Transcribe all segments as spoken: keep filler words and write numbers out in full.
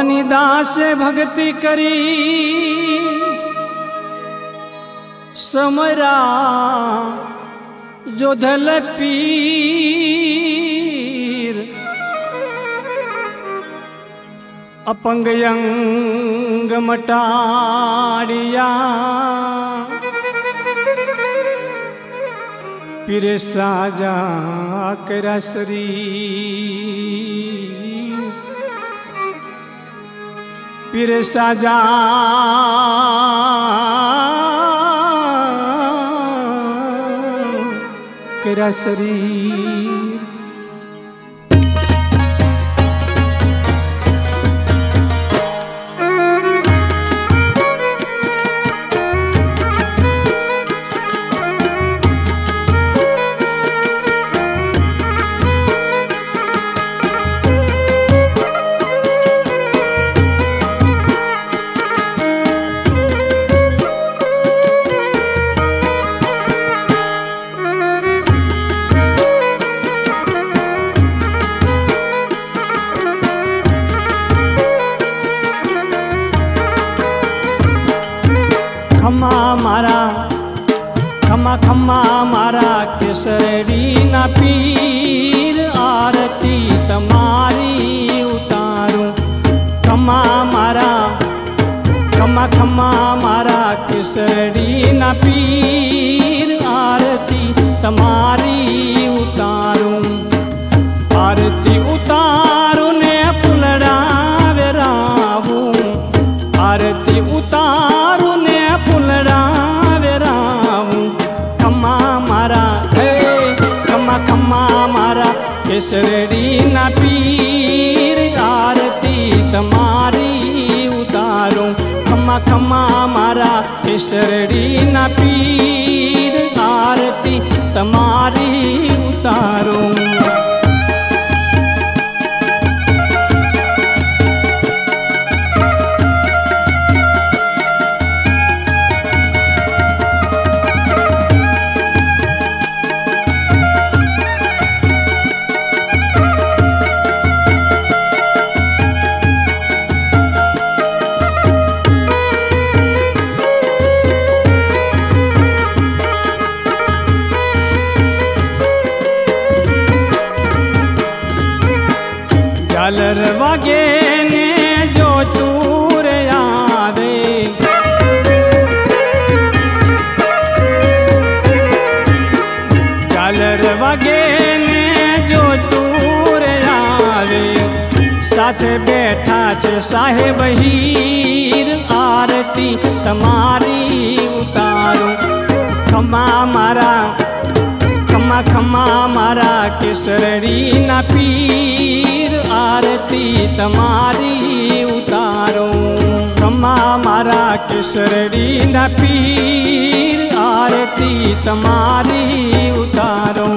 भवानी दास भक्ति करी समरा जोधलपीर अपंग अंग मटारिया पीर साजा करा शरी पीर साजा करा शरी खम्मा मारा केसरी ना पीर आरती तमारी उतारू खम्मा मारा खम्मा खम्मा मारा केसरी ना पीर आरती तमारी उतारू आरती उतारू ने फुलड़ावे रावू आरती उतारू ने फुलड़ावे रावू खम्मा मारा केसरी ना पीर आरती तुम्हारी उतारो खम्मा खम्मा मारा केसरी ना पीर आरती तुम्हारी उतारो झालर वागे ने जो चूर आवे झालर वागे ने जो चूर आवे साथ बैठा छे साहेब हीर आरती तुम्हारी उतारो खम्मा मारा खम्मा खम्मा मारा केसरी ना पीर आरती तुम्हारी उतारो खम्मा मारा केसरी ना पीर आरती तुम्हारी उतारो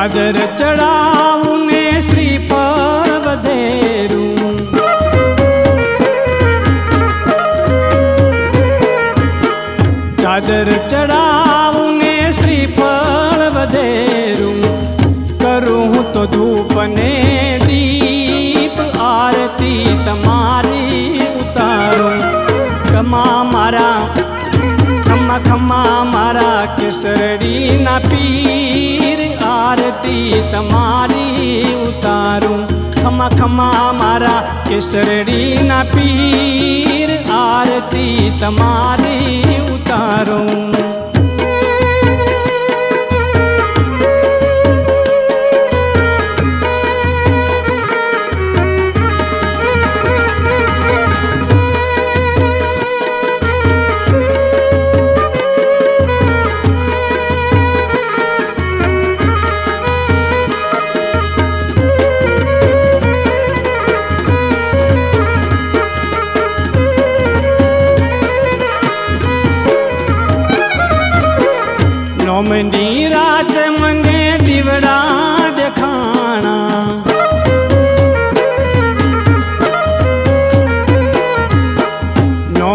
चादर चढ़ाऊ ने श्री पर बधेरू चादर चढ़ाऊ ने श्री पर बधेरू करूँ तो धूप ने दीप आरती तुम्हारी उतारू खम्मा मारा खम्मा खम्मा मारा केसरी ना पीर आरती तुम्हारी उतारू खम्मा खम्मा मारा केसरी ना पीर आरती तुम्हारी उतारू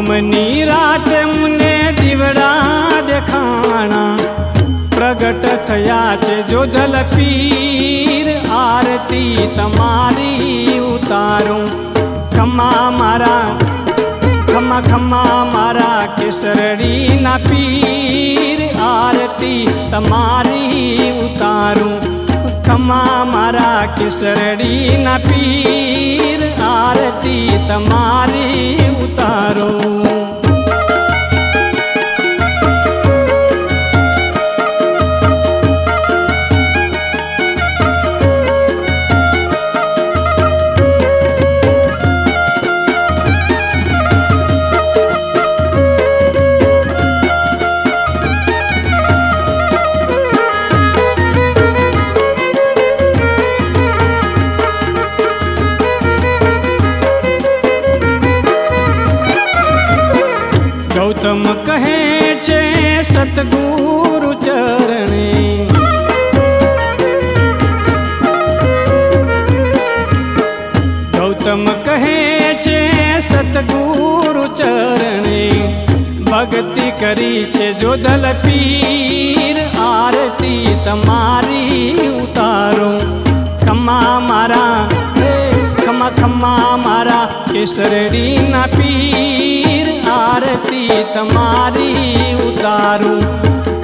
सोमनी रात मुने दीवड़ा देखाणा प्रगट थया छे जोधल पीर आरती तमारी उतारूं खमा मारा खमा खमा मारा केसरड़ी ना पीर आरती तमारी उतारूं खमा मारा केसरड़ी ना पीर आरती तमारी उतारूं। गौतम कहे छे सतगुरु चरणे गौतम कहे छे सतगुरु चरणे भक्ति करी छे जोधल पीर आरती तमारी उतारो खमा मारा खमा खमा मारा केसरी ना पीर आरती तमारी उतारूं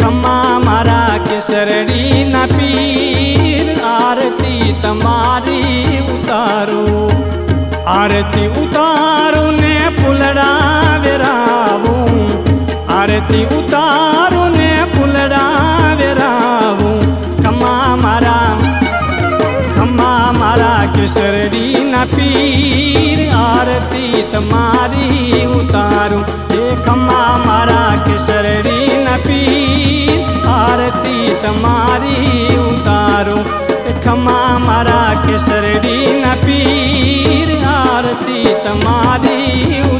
खमा मारा केसरी ना पीर आरती तमारी उतारूं आरती उतारूं ने फुलड़ा वेरावूं आरती उतारूं ने फुलड़ा वेरावूं खमा मारा खमा मारा केसरी ना पीर आरती तमारी उतारूं खमा मारा केसरी ना पीर आरती तमारी उतारूं खमा मारा केसरी ना पीर आरती तमारी।